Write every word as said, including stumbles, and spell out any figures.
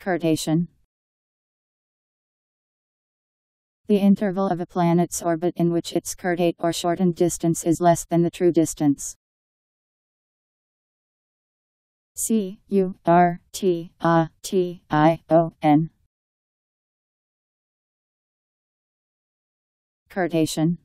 Curtation. The interval of a planet's orbit in which its curtate or shortened distance is less than the true distance. C U R T A T I O N. Curtation.